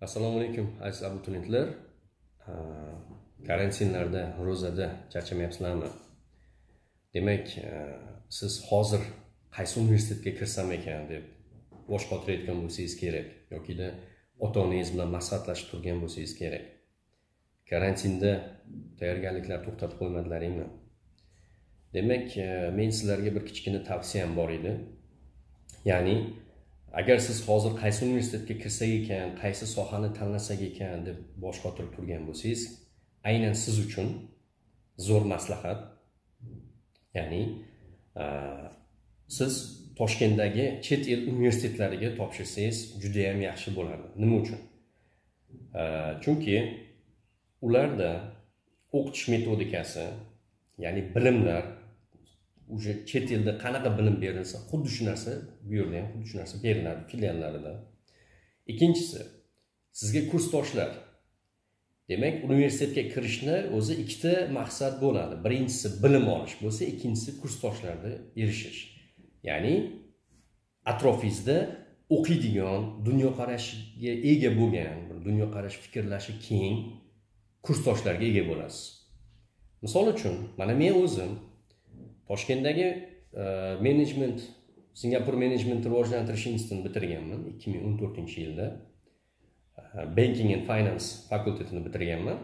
Assalomualaikum aziz abiturientlar. Karantinlarda, ro'zada charchamayapsizlarmi? Demak, siz hozir qaysi universitetga kirsam ekan deb bosh qotirayotgan bo'lsangiz kerak yoki ota-onangiz bilan maslahatlashib turgan bo'lsangiz kerak. Karantinda tayyorgarliklar to'xtatib qo'ymadilaringmi? Demak, men sizlarga bir kichkina tavsiyam bor edi. Ya'ni agar siz hozir qaysi universitetga kirsak ekan, qaysi sohani tanlasak ekan deb bosh qotirib turgan bo'lsangiz, aynan siz uchun zo'r maslahat. Ya'ni siz Toshkentdagi chet el universitetlariga topshirsangiz juda ham yaxshi bo'ladi. Nima uchun? Chunki ularda o'qitish metodikasi, ya'ni bilimlar o'sha chet elda qanaqa bilim berilsa, xuddi shu narsa bu yerda ham xuddi shu narsa beriladi filiallarida. Ikkinchisi, sizga kursdoshlar. Demak, universitetga kirishni o'zi ikkita maqsad bo'ladi. Birinchisi bilim olish bo'lsa, ikkinchisi kursdoshlarga erishish. Ya'ni atrofingizda o'qiydigan, dunyoqarashga ega bo'lgan, dunyoqarash fikrlashi keng kursdoshlarga ega bo'lasiz. Misol uchun, mana men o'zim Toshkentdagi management, Singapore Management rivojlantirish institutini bitirganman 2014-yilda. Banking and Finance fakultetini bitirganman.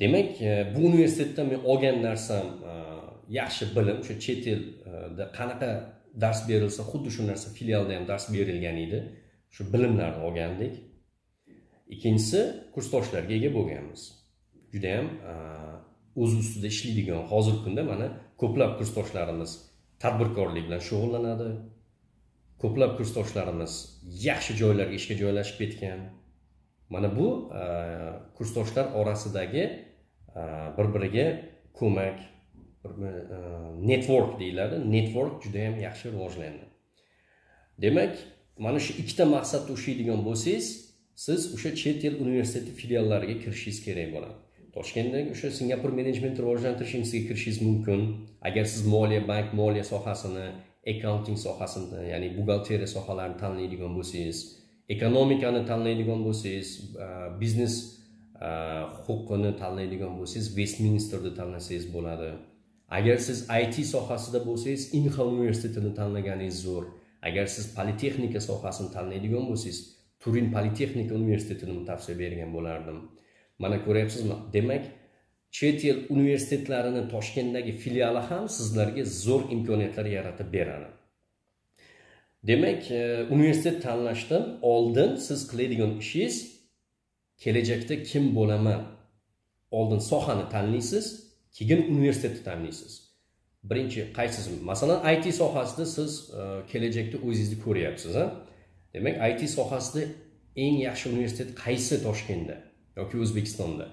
Demak, bu universitetdan men olgan narsam yaxshi bilim, o'sha chet elda qanaqa dars berilsa, xuddi shu narsa filialda ham dars berilgan edi. Shu bilimlarni olgandik. Ikkinchisi, kursdoshlarga ega bo'lganmiz. Juda ham o'z ustida ishlaydigan hozirgi kunda mana ko'plab kursdoshlarimiz tadbirkorlik bilan shug'ullanadi. Ko'plab kursdoshlarimiz yaxshi joylarga ishga joylashib ketgan. Mana bu kursdoshlar orasidagi bir-biriga ko'mak, network deyiladi. Network juda ham yaxshi rivojlanadi. Demak, mana shu ikkita maqsadda o'qiydigan bo'lsangiz, siz o'sha chet el universiteti filiallariga kirishingiz kerak bo'ladi. Toshkentdagi o'sha Singapur Management rivojlantirish institutiga kirishingiz mumkin. Agar siz moliya, bank, moliya sohasini, accounting sohasini, ya'ni buxgalteriya sohalarini tanlaydigan bo'lsangiz, ekonomikani tanlaydigan bo'lsangiz, biznes huquqini tanlaydigan bo'lsangiz, Westminsterda tanlasangiz bo'ladi. Agar siz IT sohasida bo'lsangiz, Inkhon universitetini tanlaganingiz zo'r. Agar siz politexnika sohasini tanlaydigan bo'lsangiz, Turin Politeknik universitetini tavsiya bergan bo'lardim. Mana ko'ryapsizmi? Demak, chet el universitetlarini Toshkentdagi filiali ham sizlarga zo'r imkoniyatlar yaratib beradi. Demak, universitet tanlashdan oldin siz qiladigan ishingiz kelajakda kim bo'laman? Oldin sohani tanlaysiz, keyin universitetni tanlaysiz. Birinchi qaysi? Masalan, IT sohasida siz kelajakda o'zingizni ko'ryapsiz, ha? Demak, IT sohasida eng yaxshi universitet qaysi Toshkentda yoki O'zbekistonda?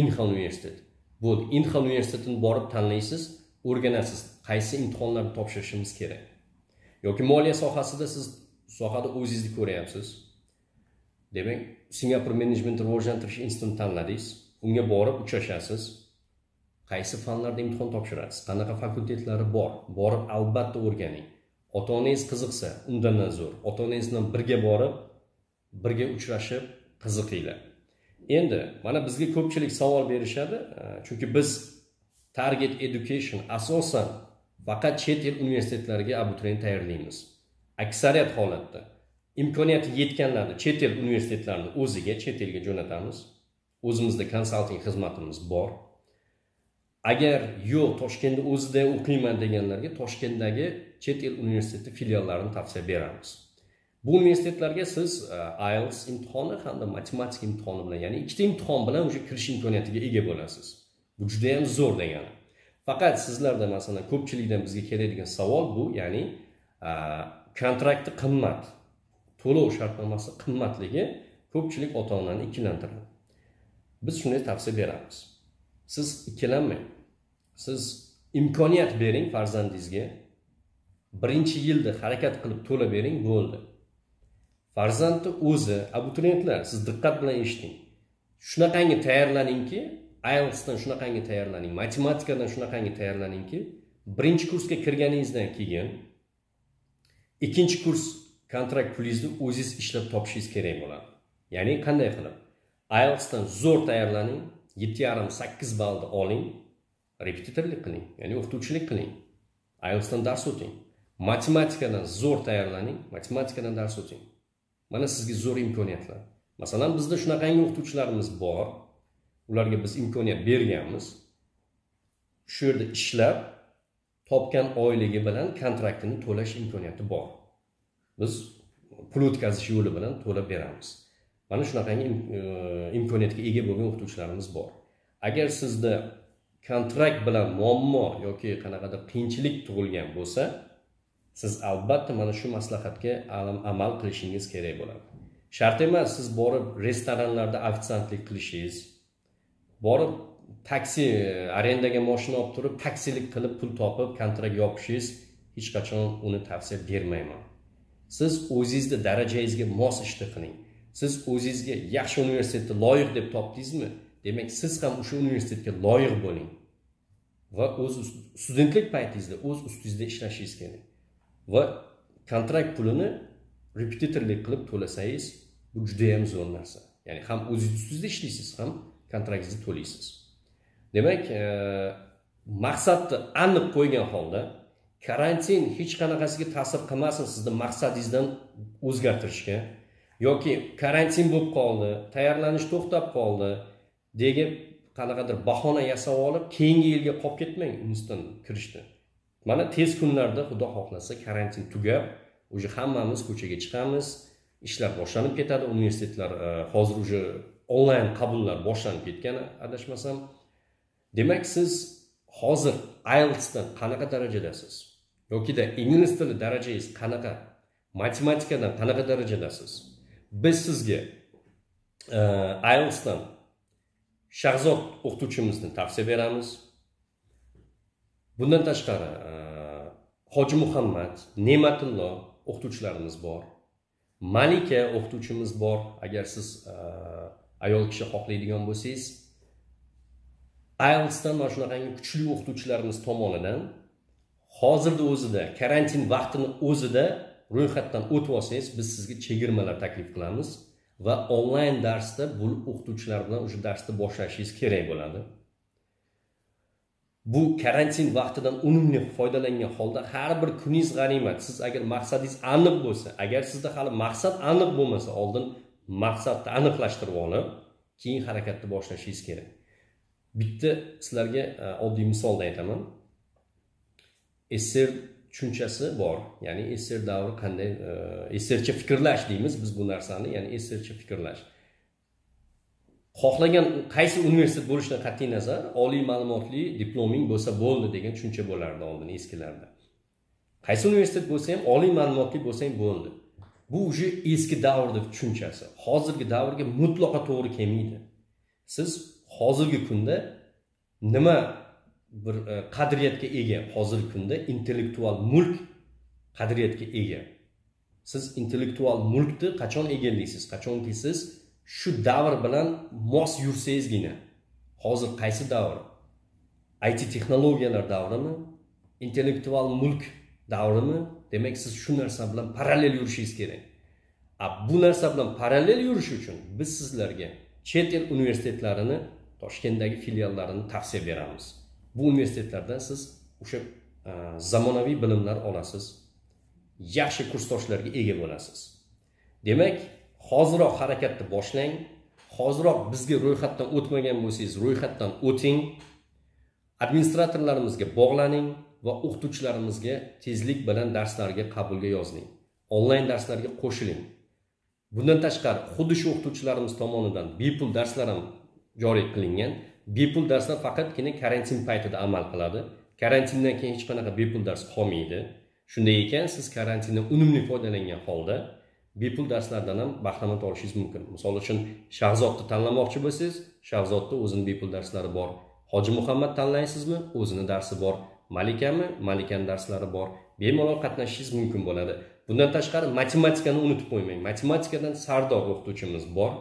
INHA universitet. Bu INHA universitetini borib tanlaysiz, o'rganasiz, qaysi imtihonlarni topshirishimiz kerak. Yoki moliya sohasida siz sohada o'zingizni ko'ryapsiz. Demak, Singapur Management rivojlantirish institutini tanladingiz, unga borib uchrashasiz. Qaysi fanlarda imtihon topshirasiz? Qanaqa fakultetlari bor? Borib albatta o'rganing. Ota-onangiz qiziqsa, undan zo'r. Ota-onangiz bilan birga borib, birga uchrashib, qiziqinglar. Endi mana bizga ko'pchilik savol berishadi, chunki biz Target Education asosan faqat chet el universitetlariga abituriyent tayyorlaymiz. Aksariyat holatda imkoniyati yetganlarni chet el universitetlarini o'ziga, chet elga jo'natamiz. O'zimizda konsalting xizmatimiz bor. Agar yo'q, Toshkentda o'zida o'qiyman deganlarga Toshkentdagi chet el universiteti filiallarini tavsiya beramiz. Bu universitetlarga siz IELTS imtihoni hamda matematik imtihoni bilan, ya'ni ikkita imtihon bilan o'sha kirish imkoniyatiga ega bo'lasiz. Bu juda ham zo'r degani. Faqat sizlarda masalan ko'pchilikdan bizga keladigan savol bu, ya'ni kontrakti qimmat, to'lov shartnomasi qimmatligi ko'pchilik ota-onani ikkilantiradi. Biz shunday tavsiya beramiz. Siz ikkilanmang. Siz imkoniyat bering farzandingizga. Birinchi yilda harakat qilib to'lab bering, bo'ldi. Farzandni o'zi, abituriyentlar, siz diqqat bilan eshiting. Shunaqangi tayyorlaningki, IELTSdan shunaqangi tayyorlaning, matematikadan shunaqangi tayyorlaningki, birinchi kursga kirganingizdan keyin ikkinchi kurs kontrakt pulingizni o'zingiz ishlab topishingiz kerak bo'ladi. Ya'ni qanday qilib? IELTS dan zo'r tayyorlaning, 7,5-8 ballni oling, repetitorlik qiling, ya'ni o'qituvchilik qiling. IELTS dan dars o'ting. Matematikadan zo'r tayyorlaning, matematikadan dars o'ting. Mana sizga zo'r imkoniyatlar. Masalan, bizda shunaqangi o'qituvchilarimiz bor. Ularga biz imkoniyat berganmiz. Shu yerda ishlab topgan oyligi bilan kontraktini to'lash imkoniyati bor. Biz pul o'tkazish yo'li bilan to'lab beramiz. Mana shunaqangi imkoniyatga ega bo'lgan o'qituvchilarimiz bor. Agar sizda kontrakt bilan muammo yoki qanaqadir qiyinchilik tug'ilgan bo'lsa, siz albatta mana shu maslahatga amal qilishingiz kerak bo'ladi. Shart emas siz borib restoranlarda ofitsiantlik qilishingiz, borib taksi arendaga mashina olib turib taksilik qilib pul topib kontrakt yopishingiz, hech qachon uni tavsiya bermayman. Siz o'zingizning darajangizga mos ishni qiling. Siz o'zingizga yaxshi universitetni loyiq deb topdingizmi? Demak, siz ham o'sha universitetga loyiq bo'ling va o'z studentlik paytingizda o'z ustingizda ishlashingiz kerak. Va kontrakt pulini repetitorlik qilib to'lasangiz, bu juda ham zo'r narsa. Ya'ni ham o'zingizda ishlaysiz, ham kontraktingizni to'laysiz. Demak, maqsadni aniq qo'ygan holda karantin hech qanaqasiga ta'sir qilmasin sizni maqsadingizdan o'zgartirishga yoki karantin bo'lib qoldi, tayyorlanish to'xtab qoldi deb qanaqadir bahona yasab olib, keyingi yilga qolib ketmang instant kirishni. Mana tez kunlarda xudo xohlasa karantin tugab, o'zi hammamiz ko'chaga chiqamiz, ishlar boshlanib ketadi, universitetlar hozir o'zi onlayn qabullar boshlanib ketgan adashmasam. Demak, siz hozir IELTS dan qanaqa darajadasiz yoki ingliz tili darajangiz qanaqa, matematikadan qanaqa darajadasiz? Biz sizga IELTS dan Shahzod o'qituvchimizni tavsiya beramiz. Bundan tashqari Hoji Muhammad, Ne'matullo o'qituvchilarimiz bor. Malika o'qituvchimiz bor. Agar siz ayol kishi xohlaydigan bo'lsangiz, IELTS dan mana shunaqangi kuchli o'qituvchilarimiz tomonidan hozirda o'zida karantin vaqtini o'zida ro'yxatdan o'tib olsangiz, biz sizga chegirmalar taklif qilamiz va onlayn darsda bu o'qituvchilar bilan o'sha darsni boshlashingiz kerak bo'ladi. Bu karantin vaqtidan unumli foydalangan holda har bir kuningiz g'animat. Siz agar maqsadingiz aniq bo'lsa, agar sizda hali maqsad aniq bo'lmasa, oldin maqsadni aniqlashtirib olib, keyin harakatni boshlashingiz kerak. Bitta sizlarga oddiy misolda aytaman. Eser tushunchasi bor. Ya'ni eser davri qanday, esercha fikrlash deymiz biz bu narsani, ya'ni esercha fikrlash. Xohlagan qaysi universitet bo'lishidan qat'iy nazar, oliy ma'lumotli diploming bo'lsa bo'ldi degan tushuncha bo'lardi oldin eskilarda. Qaysi universitet bo'lsa ham, oliy ma'lumotli bo'lsang bo'ldi. Bu o'sha eski davrning tushunchasi. Hozirgi davrga mutlaqo to'g'ri kelmaydi. Siz hozirgi kunda nima bir qadriyatga ega? Hozirgi kunda intellektual mulk qadriyatga ega. Siz intellektual mulkni qachon egallaysiz? Qachonki siz shu davr bilan mos yursangizgina. Hozir qaysi davr? IT texnologiyalar davrimi? Intellektual mulk davrimi? Demak, siz shu narsa bilan parallel yurishingiz kerak. Bu narsa bilan parallel yurish uchun biz sizlarga chet el universitetlarini Toshkentdagi filiallarini tavsiya beramiz. Bu universitetlardan siz o'sha zamonaviy bilimlar olasiz. Yaxshi kursdoshlarga ega bo'lasiz. Demak, hoziroq harakatni boshlang. Hoziroq bizga ro'yxatdan o'tmagan bo'lsangiz, ro'yxatdan o'ting. Administratorlarimizga bog'laning va o'qituvchilarimizga tezlik bilan darslarga qabulga yozning. Onlayn darslarga qo'shiling. Bundan tashqari, xuddi shu o'qituvchilarimiz tomonidan bepul darslar ham joriy qilingan. Bepul darslar faqatgina karantin paytida amal qiladi. Karantindan keyin hech qanaqa bepul dars qolmaydi. Shunday ekan, siz karantindan unumli foydalangan holda bepul darslardan ham bahramand olishingiz mumkin. Misol uchun, Shahzodni tanlamoqchi bo'lsangiz, Shahzodda o'zining bepul darslari bor. Hoji Muhammad tanlaysizmi? O'zini darsi bor. Malikami? Malikani darslari bor. Bemalol qatnashishingiz mumkin bo'ladi. Bundan tashqari matematikani unutib qo'ymang. Matematikadan Sardor o'qituvchimiz bor.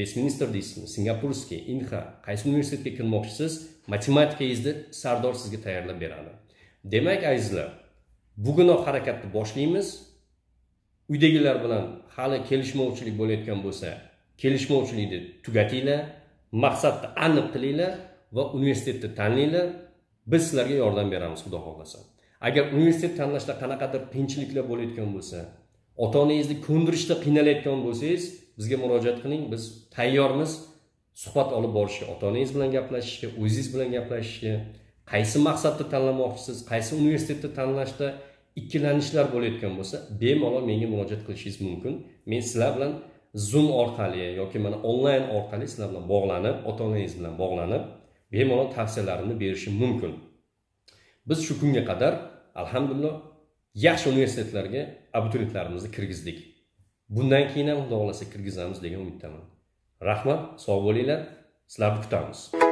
Westminster deysizmi, Singapurskiy, INHA, qaysi universitetga kirmoqchisiz, matematikangizda Sardor sizga tayyorlab beradi. Demek azizlar, bugunoq harakatni boshlaymiz. Uydagilar bilan hali kelishmovchilik bo'layotgan bo'lsa, kelishmovchilikni tugatinglar, maqsadni aniq qilinglar va universitetni tanlanglar. Biz sizlarga yordam beramiz, xudo xohlasa. Agar universitet tanlashda qanaqadir qiyinchiliklar bo'layotgan bo'lsa, ota-onangizni ko'ndirishda qiynalayotgan bo'lsangiz, bizga murojaat qiling, biz tayyormiz suhbat olib borishga, ota-onangiz bilan gaplashishga, o'zingiz bilan gaplashishga. Qaysi maqsadda tanlamoqchisiz, qaysi universitetda tanlashda ikkilanishlar bo'layotgan bo'lsa, bemalol menga murojaat qilishingiz mumkin. Men sizlar bilan Zoom orqali yoki mana onlayn orqali sizlar bilan bog'lanib, ota-onangiz bilan bog'lanib, bemalol tavsiyalarimni berishim mumkin. Biz shu kunga qadar alhamdulillah yaxshi universitetlarga abituriyentlarimizni kirgizdik. Bundan keyin ham xudo xohlasa kirgizamiz degan umiddaman. Rahmat, sog' bo'linglar. Sizlarni kutamiz.